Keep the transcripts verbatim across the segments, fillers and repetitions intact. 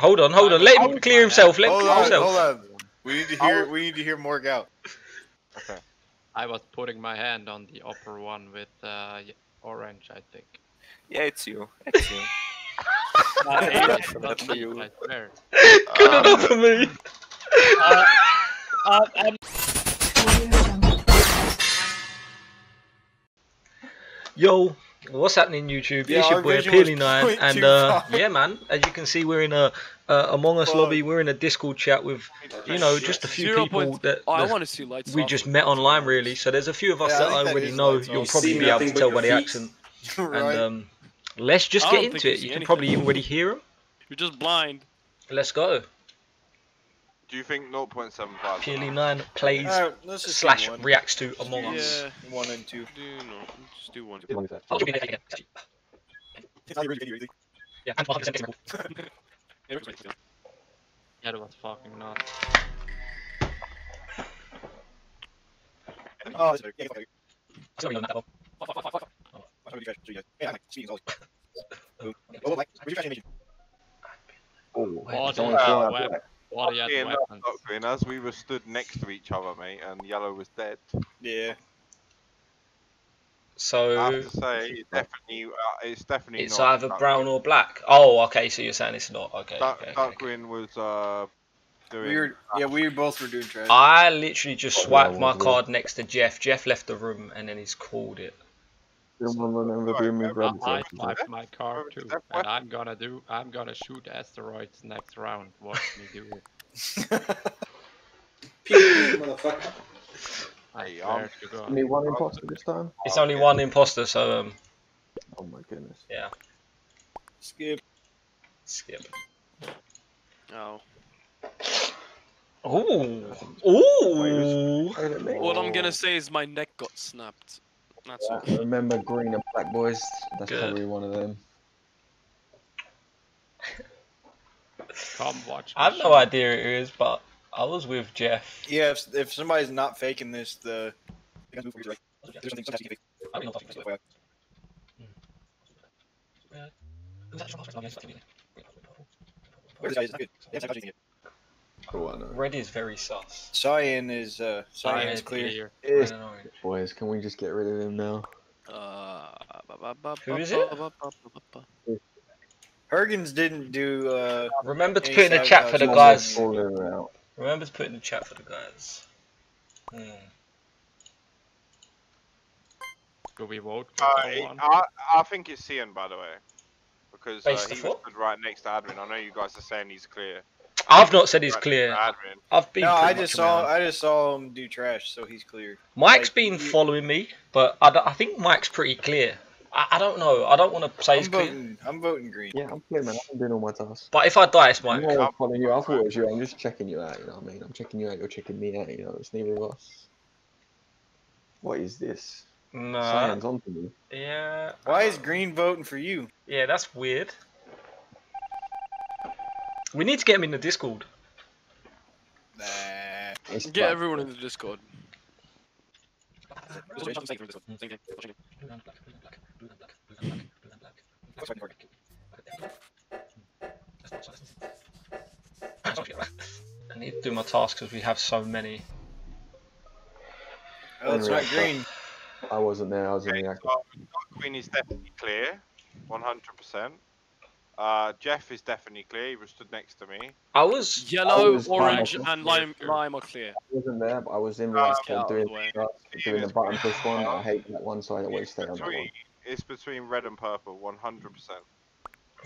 Hold on, hold on. Let him clear himself. Let him clear himself. Hold on, hold on. We need to hear. We need to hear Morg out. Okay. I was putting my hand on the upper one with uh, orange, I think. Yeah, it's you. It's you. My aim is not you. I swear. Good um, enough for me. uh, uh, I'm Yo, what's happening YouTube? Yeah, it's your boy Peelie nine and uh, yeah man, as you can see we're in a uh, Among Us well, lobby, we're in a Discord chat with, you know, just a few people that, oh, that I see we just met online really, so there's a few of us yeah, that I, I already know, you'll probably be able to tell by the accent. Right. And um, let's just get into it, you can probably already hear them. You're just blind. Let's go. Do you think zero point seven five? Peelie nine plays uh, slash reacts to Among Us. Yeah. One and two. Do no, just do one. I'll do it. Yeah, and one hundred percent. Yeah, that was fucking nuts. Oh, sorry. Yeah, sorry. I still don't know that. Fuck, fuck, fuck, fuck. Oh, I'm going to do that. Yeah, I'm like, speaking of all. Oh, like, where's your fascination? Oh, I don't know. What are you doing? As we were stood next to each other, mate, and Yellow was dead. Yeah. So I have to say, it definitely, uh, it's definitely. It's not either brown or black. Oh, okay. So you're saying it's not. Okay. Duck, okay, Duckwin okay. was uh, doing. We were, yeah, we both were doing trash. I literally just swiped oh, my oh, card oh. next to Jeff. Jeff left the room and then he's called it. I swiped my car too, and I'm gonna do. I'm gonna shoot asteroids next round. Watch me do it. Motherfucker. Hey, I'm only one imposter this time. It's only one imposter, so um. Oh my goodness. Yeah. Skip. Skip. Oh. Ooh. Ooh. What I'm gonna say is my neck got snapped. That's yeah, okay. Remember green and black boys, that's Good. probably one of them. Come watch. I have no idea who it is, but I was with Jeff. Yeah, if, if somebody's not faking this, the... I don't know if I can Oh, Red is very sus. Cyan is uh, Cyan, Cyan is clear. Is... Boys, can we just get rid of him now? Uh, Who is it? Hergens didn't do. Uh, Remember to put in a chat for the guys. Remember to put in the chat for the guys. Hmm. Could we vote? Uh, I I think it's Cyan, by the way, because uh, he was right next to Adrian. I know you guys are saying he's clear. I've not said he's clear. I've been. No, I just saw. Around. I just saw him do trash, so he's clear. Mike's like, been he... following me, but I, I think Mike's pretty clear. I, I don't know. I don't want to say I'm he's voting, clear. I'm voting green. Yeah, I'm clear, man. I'm doing all my tasks. But if I die, it's Mike. I'm not following you. I thought it was you. I'm just checking you out. You know what I mean? I'm checking you out. You're checking me out. You know, it's neither of us. What is this? No. Cyan's on to me. Yeah. Why is green voting for you? Yeah, that's weird. We need to get him in the Discord. Nah. Get everyone in the Discord. I need to do my tasks because we have so many. Oh, that's right, green. I wasn't there, I was in the act. Queen is definitely clear, one hundred percent. Uh, Jeff is definitely clear, he was stood next to me. I was... Yellow, I was orange, and lime, lime are clear. I wasn't there, but I was in uh, like doing the, doing the button push one. I hate that one, so I always stay on that one. It's between red and purple, one hundred percent.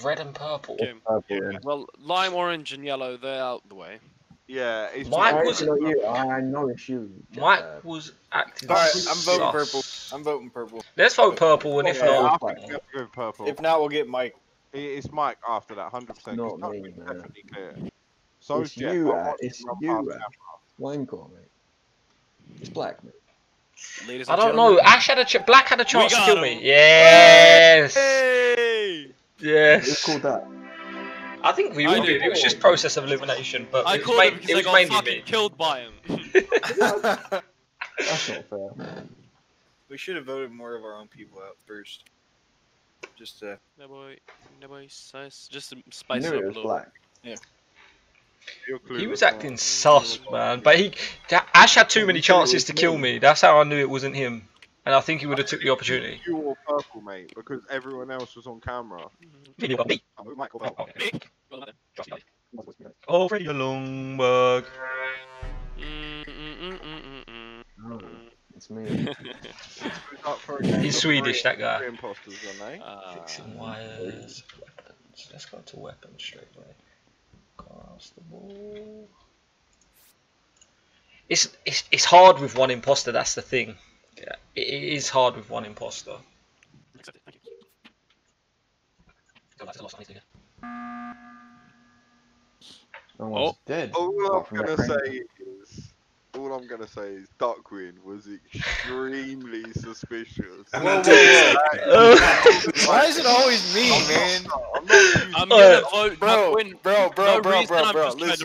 Red and purple? Yeah. purple yeah. Well, lime, orange, and yellow, they're out the way. Yeah, it's... Mike I was... You. I know it's you. Mike uh, was acting... Alright, I'm voting purple. I'm voting purple. Let's vote purple, and oh, if yeah, not... I think we have to go purple. If not, we'll get Mike. It's Mike after that, one hundred percent. It's not me, man. Definitely clear. So it's Jeff, you, uh, it's you, Wayne Gore, mate. It's black, mate. Ladies I don't know. Ash had a ch Black had a chance to kill him. me. Yes. Hey. Yes. It's called that. I think we all did. It was just process of elimination, but I it was, main, it was I mainly fucking me. Killed by him. That's not fair, man. We should have voted more of our own people out first. Just uh, no boy, no boy, size. Just spice it up a little. Black. Yeah. He was acting sus, man. But he, Ash had too many chances to kill me. That's how I knew it wasn't him. And I think he would have took the opportunity. You were purple, mate, because everyone else was on camera. Already a long bug. It's me. He's Swedish, that guy. Uh, Fixing wires. Weapons. Let's go to weapons straight away. Across the ball. It's it's it's hard with one imposter. That's the thing. Yeah, it is hard with one imposter. Oh, dead. All I'm gonna say is, all I'm gonna say is, Duckwin was extremely suspicious. Whoa, whoa, whoa. Why is it always me, man? I'm gonna vote Duckwin, bro, bro, bro, bro, bro. Listen,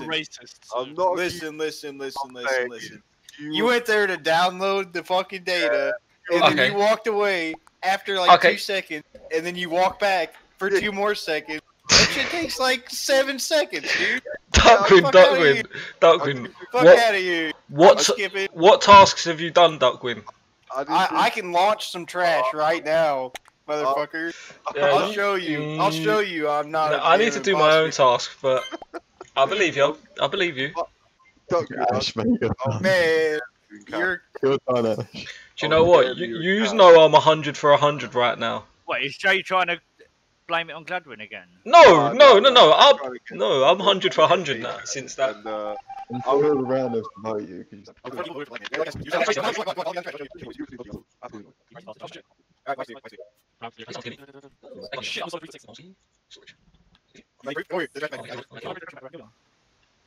listen, listen, listen, listen, listen. You, you went there to download the fucking data, uh, and okay. then you walked away after like okay. two seconds, and then you walk back for two more seconds. That shit takes like seven seconds, dude. Duckwin, no, Duckwin, Duckwin. Fuck out of you. What, what tasks have you done, Duckwin? I, I, I can launch some trash right now, motherfucker. Uh, I'll show you. I'll show you. I'm not. No, I need to do imposter. my own task, but I believe you. I believe you. Gosh, man. Oh, man. You're... Do you know what? You, you know I'm a hundred for a hundred right now. What, is Jay trying to blame it on Gladwin again? No, uh, no, no, no. I'll, no, I'm a hundred for a hundred now since that. And, uh, I'll go around and promote you.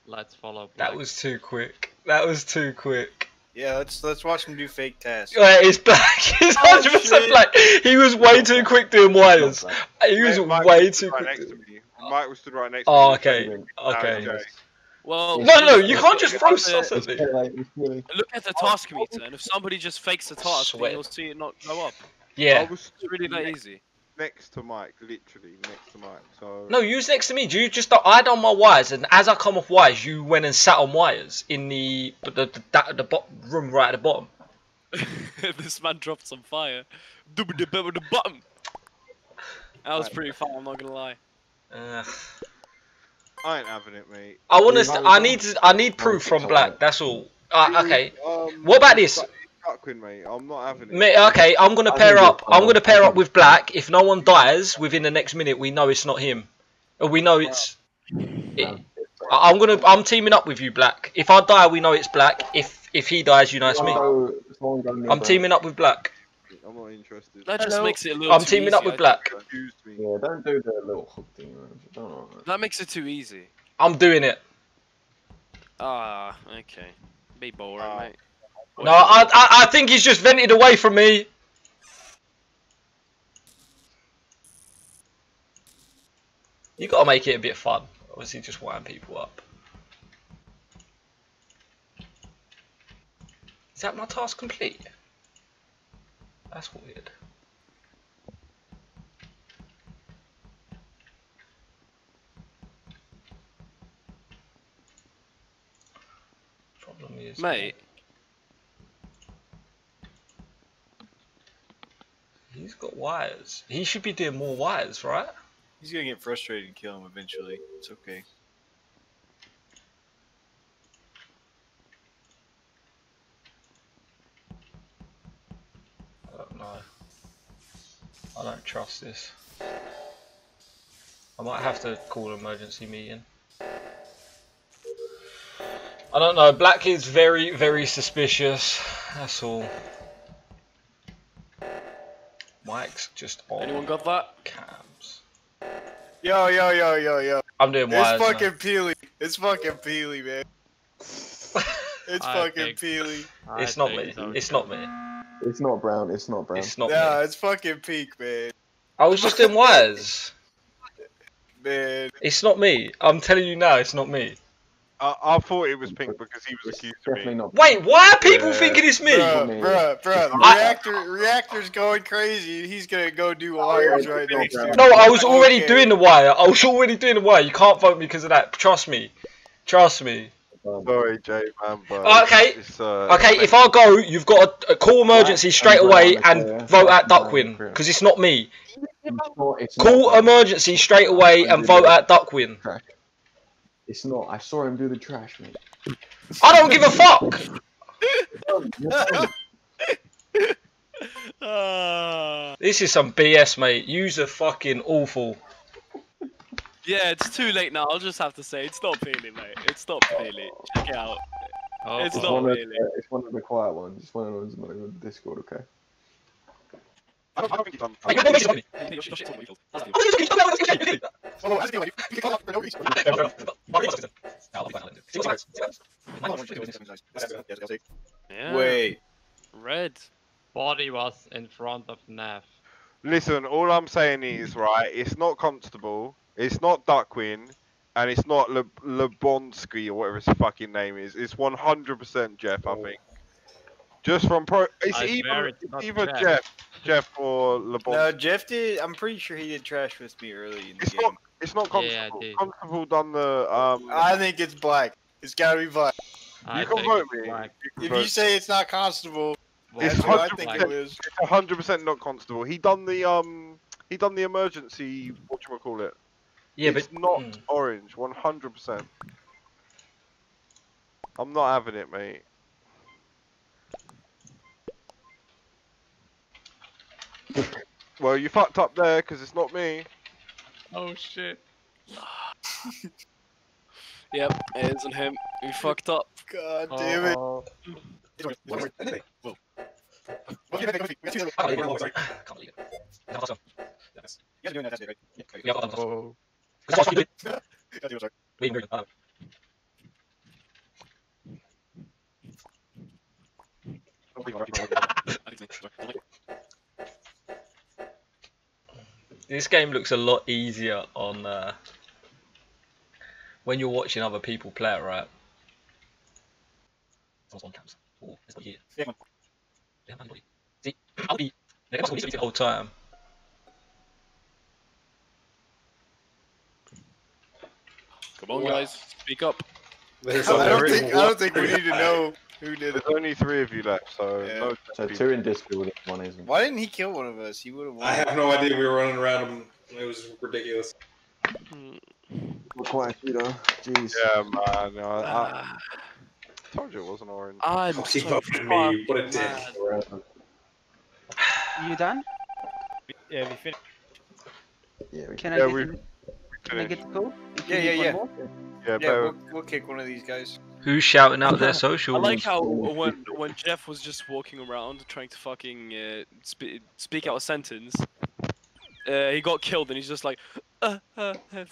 Let's follow. Black. That was too quick. That was too quick. Yeah, let's let's watch him do fake tasks. Yeah, it's black. It's hundred percent black. He was way too quick doing wires. He was Mike way too right quick. Next to me. Mike was stood right next to me. Oh, okay, okay. okay. Well, no, no, you can't just throw stuff at me. Look at the task meter, and if somebody just fakes a task, then you'll see it not go up. Yeah, I was really that easy. Next to Mike, literally next to Mike. So no, you was next to me. You just I done my wires, and as I come off wires, you went and sat on wires in the the the, the, the bottom room right at the bottom. This man dropped some fire. The bottom. That was pretty fun. I'm not gonna lie. Uh, I ain't having it, mate. I want to. I need. To, I need proof from Black. That's all. Uh, okay. Um, what about this? Duckwin, mate. I'm not having it. Mate, okay, I'm gonna pair up. I'm gonna pair up with Black. If no one dies within the next minute, we know it's not him. We know it's. It, I'm gonna. I'm teaming up with you, Black. If I die, we know it's Black. If if he dies, you know it's me. I'm teaming up with Black. I'm not interested. That just makes it a little. I'm teaming up with Black. Yeah, don't do that little hook thing. That makes it too easy. I'm doing it. Ah, okay. Be boring, mate. No, I, I I think he's just vented away from me. You gotta make it a bit fun. Obviously, just wind people up. Is that my task complete? That's weird. Problem is, mate. He's got wires. He should be doing more wires, right? He's gonna get frustrated and kill him eventually. It's okay. I don't know. I don't trust this. I might have to call an emergency meeting. I don't know. Black is very, very suspicious. That's all. Mike's just on. Anyone got that? Cams. Yo, yo, yo, yo, yo. I'm doing wires. It's fucking Peelie. It's fucking Peelie, man. It's fucking Peelie. It's not me. It's not me. It's not Brown. It's not Brown. It's not me. Nah, it's fucking Peak, man. I was just doing wires. Man. It's not me. I'm telling you now, it's not me. I, I thought it was pink because he was accused of me. Wait, why are people yeah. thinking it's me? Bruh, bruh, bruh. The reactor, reactor's going crazy. He's gonna go do wires right next to him. No, I was already okay. doing the wire. I was already doing the wire. You can't vote me because of that. Trust me. Trust me. Sorry, Jay, man, but okay, uh, okay. If I go, you've got to call emergency straight away and vote at Duckwin because it's not me. Call emergency straight away and vote at Duckwin. It's not. I saw him do the trash, mate. I don't give a fuck. uh... This is some B S, mate. You're fucking awful. Yeah, it's too late now. I'll just have to say it's not Peelie, mate. It's not Peelie. Check it out. Oh, it's, it's not Peelie. It's one of the quiet ones. It's one of the ones on the Discord, okay? I don't know if you done. I don't know if you done. Wait. Red body was in front of Nav. Listen, all I'm saying is, right, it's not Constable. It's not Duckwin, and it's not Le Lebonski or whatever his fucking name is. It's one hundred percent Jeff, I think. Just from pro, it's either Jeff. Jeff, Jeff or Lebonski. No, Jeff did. I'm pretty sure he did trash with me early in the it's game. Not, it's not Constable. Yeah, Constable done the. Um, I think it's black. It's gotta be black. I you can vote me. You can if vote. You say it's not Constable, well, it's that's what I think it is. It's one hundred percent not Constable. He done the um. He done the emergency. What do you call it? Yeah, it's but not mm. orange, one hundred percent. I'm not having it, mate. Well, you fucked up there, because it's not me. Oh, shit. Yep, it isn't him. You fucked up. God damn it. Oh. Oh. This game looks a lot easier on uh, when you're watching other people play it, right? The whole time. Come on, wow. guys, speak up. I don't, think, I don't think we need to know who did it. There's only three of you left, so... Yeah. No, so two in Discord, one isn't. Why didn't he kill one of us? He would have won. I have no idea. We were running around him. It was ridiculous. We're quite a few, though. Jeez. Yeah, man. No, I, I told you it wasn't orange. I'm oh, he so me. What a dick. You done? Yeah, we finished. Yeah, we Can yeah, I get Can I get the call? Yeah, yeah, yeah. Yeah, yeah we'll, we'll kick one of these guys. Who's shouting out their socials? I like how when when Jeff was just walking around trying to fucking uh, sp speak out a sentence, uh, he got killed and he's just like, uh, uh, uh.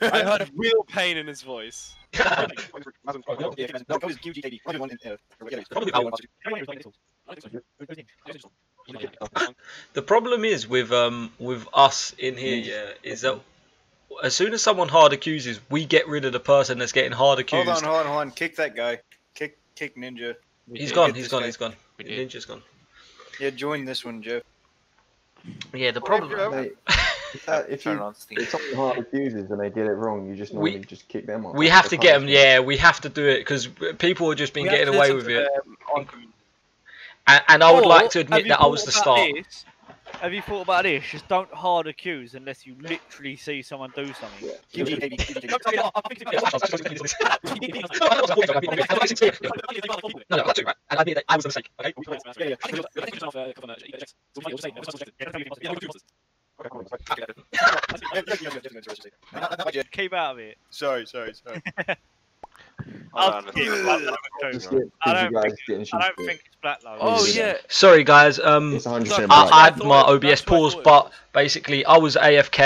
I heard real pain in his voice. The problem is with um with us in here, yeah, is that as soon as someone hard accuses, we get rid of the person that's getting hard accused. Hold on, hold on, hold on. Kick that guy. Kick, kick Ninja. He's gone. He's gone. He's gone. Ninja's gone. Yeah, join this one, Joe. Yeah, the problem. Mate, if that, if you, if someone hard accuses and they did it wrong, you just normally we, just kick them off. We have to get them. Yeah, we have to do it because people have just been we getting away with it. And, and I would or, like to admit that I was the start. This? Have you thought about this? Just don't hard accuse unless you literally see someone do something. Yeah. Keep out of it. Sorry, sorry, sorry. I don't think it's black though. Oh yeah. Sorry guys, um I had my O B S pause, but basically I was A F K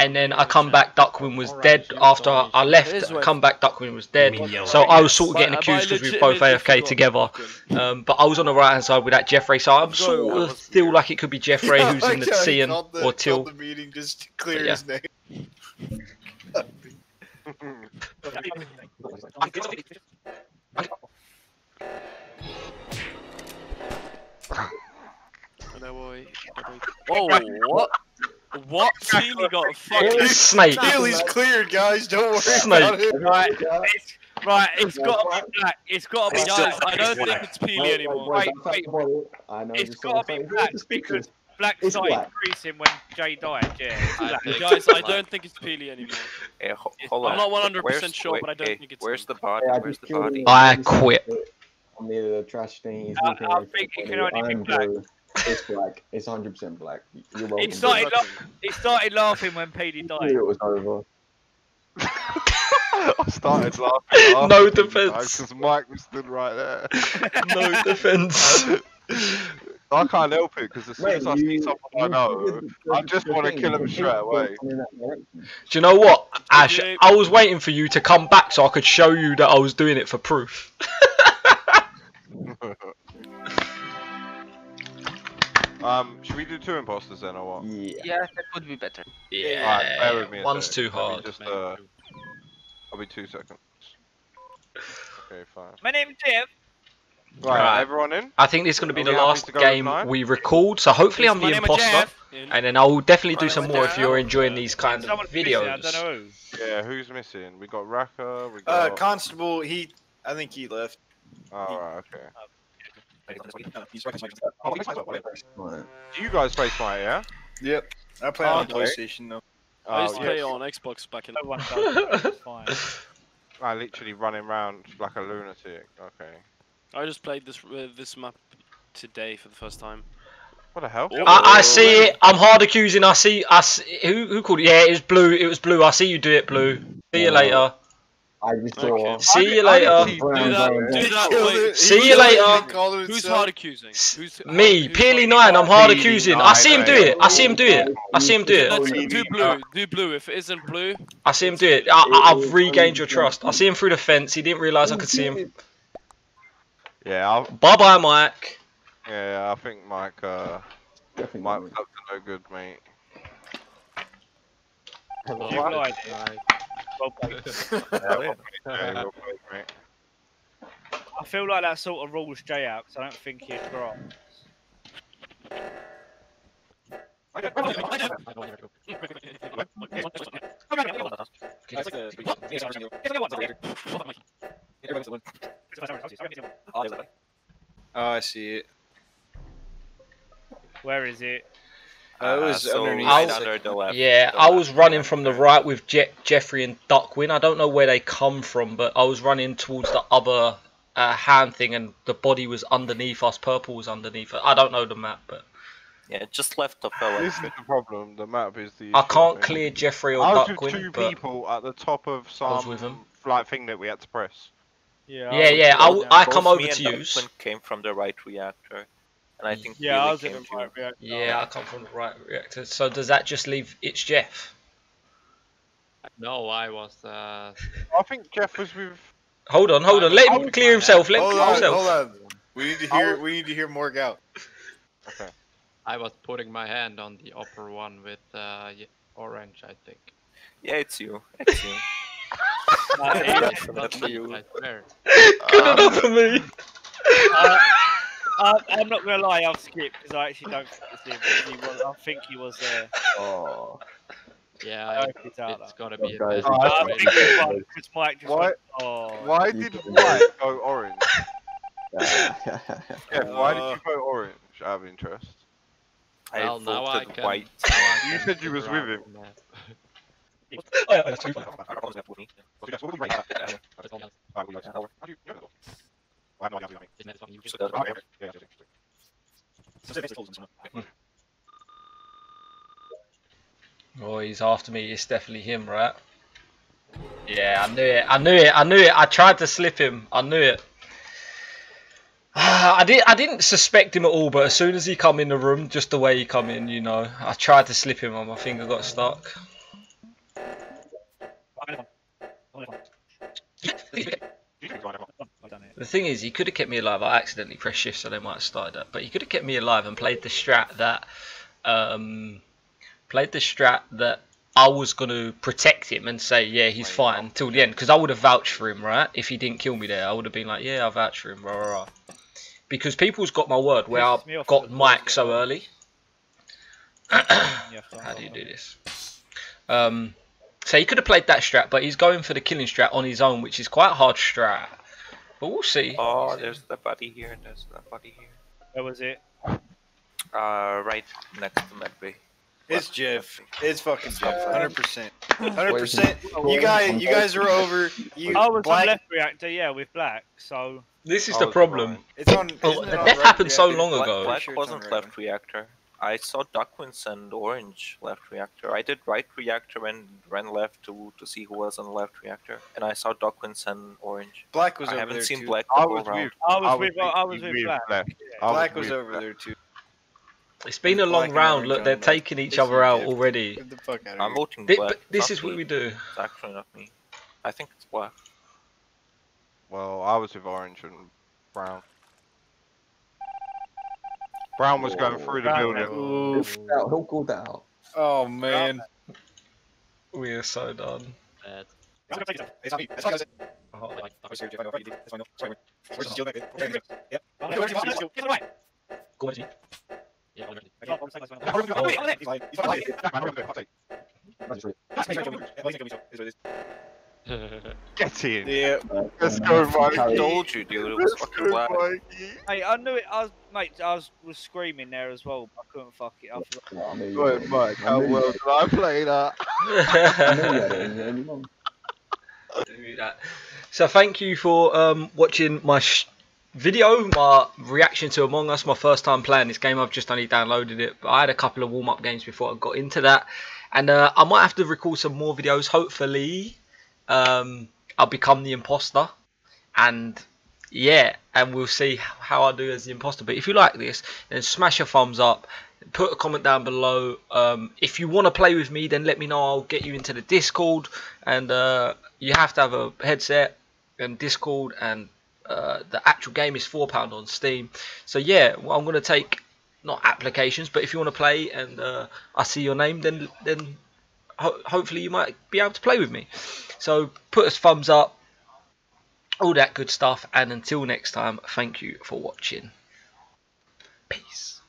and then I come back, Duckwin was dead. After I left, I come back, Duckwin was dead. So I was sort of getting accused because we were both A F K together. Um but I was on the right hand side with that Jeffrey, so I'm sort of feel like it could be Jeffrey who's in the T N or Till. The meeting just clear his name. Boy. Whoa, what? What? Peelie got fucking snake. Peelie's cleared, guys. Don't worry snake. About it. Right, it's, right, it's yeah, got to be black. It's got to be black. I don't think it's Peelie anymore. Wait, wait. It's got to be black because black started increasing when Jay died. Yeah. I guys, I don't think it's Peelie anymore. Yeah, hold on. I'm not one hundred percent sure, but I don't think it's. Where's the body? Where's the body? I quit. On the trash things. I think it can only be black. It's black. It's one hundred percent black. You're welcome. It started, la it started laughing when Peelie died. It was over. I started laughing. laughing no defense. Because Mike was stood right there. No defense. I can't help it because as soon Wait, as I you, see something I know, I just want to kill him straight away. Do you know what, Ash? Yeah. I was waiting for you to come back so I could show you that I was doing it for proof. Um, should we do two imposters then, or what? Yeah, yeah that would be better. Yeah. Alright, bear with me. One's too hard. Just, uh, I'll be two seconds. Okay, fine. My name's Jeff. Right, right, everyone in? I think this is going to be the last game we record, so hopefully I'm the imposter. And then I'll definitely do some more if you're enjoying these kind of videos. Yeah, who's missing? We got Raka, we got... Uh, Constable, he... I think he left. Alright, okay. Do you guys play Smite, yeah? Yep. I play oh, on okay. PlayStation though. Oh, I used to yes. play on Xbox back in the day. It's fine. I literally running around like a lunatic. Okay. I just played this uh, this map today for the first time. What the hell? I, I see it. I'm hard accusing. I see. I see, who who called it? Yeah, it was blue. It was blue. I see you do it, blue. See you later. I just okay. See I, you later. I, I, do that, do that, see you later. Who's hard accusing? Who's, me, Peelie nine. I'm hard accusing. I see him do it. I see him do it. I see him do it. Do blue. Do blue. If it isn't blue, I see him do it. I, I've regained your trust. I see him through the fence. He didn't realise I could see him. Yeah. I'll... Bye bye, Mike. Yeah, I think Mike. Uh, Definitely. Mike was up to no good, mate. Hello. You lied. I feel like that sort of rules Jay out because I don't think he'd drop. Oh, I see it. Where is it? I was, uh, so underneath I was under the left. Yeah, the I left. was running from the right with Je Jeffrey and Duckwin. I don't know where they come from, but I was running towards the other uh, hand thing, and the body was underneath us. Purple was underneath us. I don't know the map, but yeah, just left the fella. This is the problem. The map is the. I can't thing. clear Jeffrey or I Duckwin. Two but people at the top of some flight thing that we had to press. Yeah, yeah, I yeah. I, I come over to you. Came from the right reactor. And I think yeah, I was in the right reactor. Yeah, I come from the right reactor. So does that just leave it's Jeff? No, I was. Uh... I think Jeff was with. Hold on, hold on. Let him clear himself. Let him clear himself. Hold on. We need to hear. We need to hear Morg out. Okay. I was putting my hand on the upper one with uh, orange, I think. Yeah, it's you. It's you. uh, it's not you. I swear. Good um, enough for me. Uh, Uh, I'm not gonna lie, I've skipped because I actually don't think it's him. He was, I think he was there. Oh, yeah, I hope it's out. It's gotta be. Guys, oh, I think it was because Mike just. Why? Went, oh. Why did Mike go orange? Yeah, why did you go orange? I have interest. Well, I now I can. White. Now I you can said you was with him. Oh, he's after me. It's definitely him, right? Yeah, I knew it. I knew it. I knew it. I tried to slip him. I knew it. I did. I didn't suspect him at all. But as soon as he come in the room, just the way he come in, you know, I tried to slip him, and my finger got stuck. The thing is, he could have kept me alive. I accidentally pressed shift, so they might have started that. But he could have kept me alive and played the strat that, um, played the strat that I was going to protect him and say, yeah, he's fine until the end. Because I would have vouched for him, right? If he didn't kill me there, I would have been like, yeah, I vouched for him, rah, rah, rah. Because people's got my word where I got Mike so early. How do you do this? Um, so he could have played that strat, but he's going for the killing strat on his own, which is quite a hard strat. But we'll see. Oh, there's the body here and there's the body here. Where was it? Uh, right next to Medbay. It's Jeff. It's fucking Jeff. one hundred percent. one hundred percent. You guys, you guys are over. You I was black. On left reactor, yeah, with black. So this is the problem. It's on. Oh, the death happened so long ago. Black wasn't left reactor. I saw Duckwin send orange left reactor. I did right reactor and ran left to to see who was on left reactor, and I saw Duckwin send orange. Black was I over there too. I haven't seen black. I was with. I was with. I was with black. Black was over there too. It's been a long round. Look, they're taking each other out already. Get the fuck out of here. I'm voting black. This is what we do. It's actually not me. I think it's black. Well, I was with orange and brown. Brown was going through the building. Who called that out? Oh man, we are so done. Go ahead. Get in. Yeah. Let's go, Mike. I told you, dude. It was fucking loud. Hey, I knew it. I was, mate, I was, was screaming there as well. But I couldn't fuck it up. Go ahead, Mike. How well did I play that? So, thank you for um, watching my. Sh video, my reaction to Among Us, my first time playing this game. I've just only downloaded it, but I had a couple of warm-up games before I got into that, and uh, I might have to record some more videos. Hopefully um, I'll become the imposter, and yeah, and we'll see how I do as the imposter. But if you like this, then smash a thumbs up, put a comment down below. Um, if you want to play with me, then let me know. I'll get you into the Discord, and uh, you have to have a headset and Discord, and Uh, the actual game is four pounds on Steam. So yeah, well, I'm going to take, not applications, but if you want to play and uh, I see your name, then then ho hopefully you might be able to play with me. So put us thumbs up, all that good stuff, and until next time, thank you for watching. Peace.